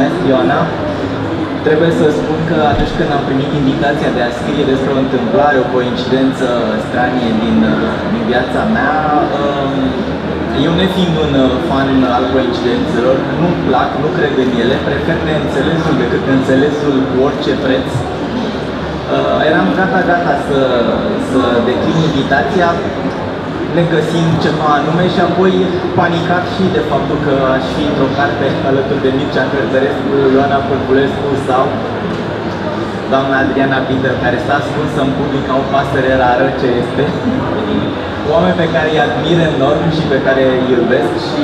numesc Ioana. Trebuie să spun că atunci când am primit invitația de a scrie despre o întâmplare, o coincidență stranie din viața mea, eu nefiind un fan al coincidențelor, nu-mi plac, nu cred în ele, prefer neînțelesul decât înțelesul cu orice preț. Eram gata să declin invitația, negăsind ceva anume și apoi panicat și de faptul că aș fi într-o carte alături de Mircea Cărtărescu, Ioana Pârvulescu sau doamna Adriana Pinter, care s-a ascuns în public ca o pasăre rară ce este. Oameni pe care îi admir enorm și pe care îi iubesc și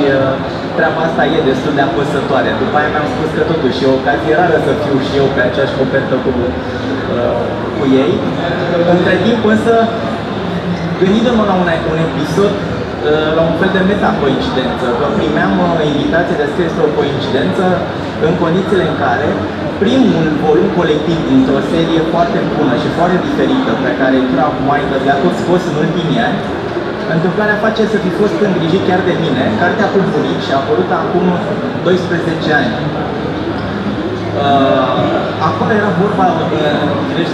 treaba asta e destul de apăsătoare. După aia mi-am spus că totuși e o ocazie rară să fiu și eu pe aceeași copertă cu ei. Între timp însă, gândindu-mă la un episod, la un fel de metacoincidență, că primeam invitație de a scrie o coincidență în condițiile în care primul volum colectiv dintr-o serie foarte bună și foarte diferită, pe care Tura cu Maică le-a tot scos în ultimii ani, întâmplarea face să fi fost îngrijit chiar de mine. Cartea cu bunic și a apărut acum 12 ani. Acolo era vorba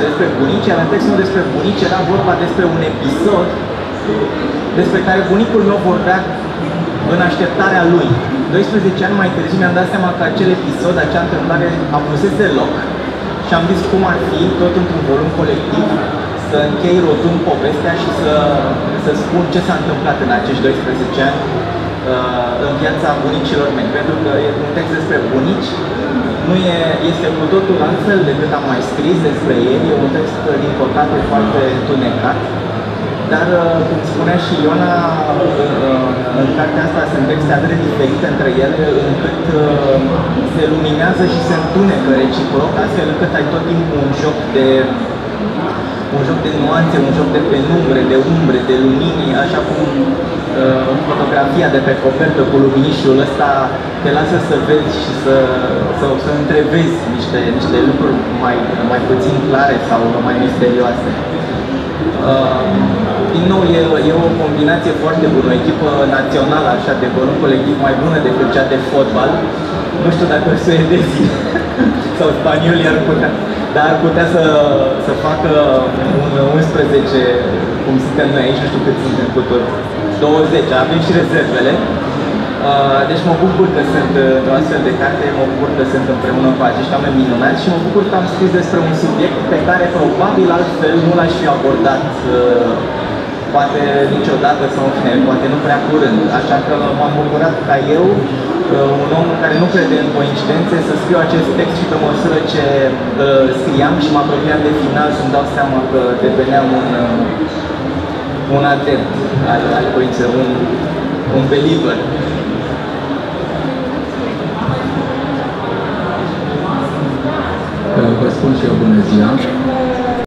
despre bunici, iar în textul despre bunici era vorba despre un episod despre care bunicul meu vorbea în așteptarea lui. 12 ani mai târziu mi-am dat seama că acel episod, acea întâmplare avusese loc și am zis cum ar fi, tot într-un volum colectiv, să închei rotund povestea și să spun ce s-a întâmplat în acești 12 ani în viața bunicilor mei, pentru că e un text despre bunici. Este cu totul altfel decât am mai scris despre el, e un text din păcate foarte tunecat, dar cum spunea și Iona, în cartea asta sunt texte atât de diferite între ele încât se luminează și se întunecă reciproc, astfel încât ai tot timpul un joc de nuanțe, un joc de penumbre, de umbre, de lumini, așa cum fotografia de pe copertă cu luminișul ăsta te lasă să vezi și să întrevezi niște lucruri mai puțin clare sau mai misterioase. Din nou, e o combinație foarte bună, o echipă națională așa de volum colectiv mai bună decât cea de fotbal. Nu știu dacă suedezii sau spaniolii ar putea să facă un 11, cum suntem noi aici, nu știu cât suntem cu tot, 20, avem și rezervele. Deci mă bucur că sunt o astfel de carte, mă bucur că sunt împreună cu acești oameni minunați și mă bucur că am scris despre un subiect pe care probabil altfel nu l-aș fi abordat poate niciodată sau în fine, poate nu prea curând. Așa că m-am bucurat ca eu, un om care nu crede în coincidențe, să scriu acest text și pe măsură ce scriam și mă apropiam de final să-mi dau seama că deveneam un adept al coincidenței, un believer. Vă spun și eu bună ziua!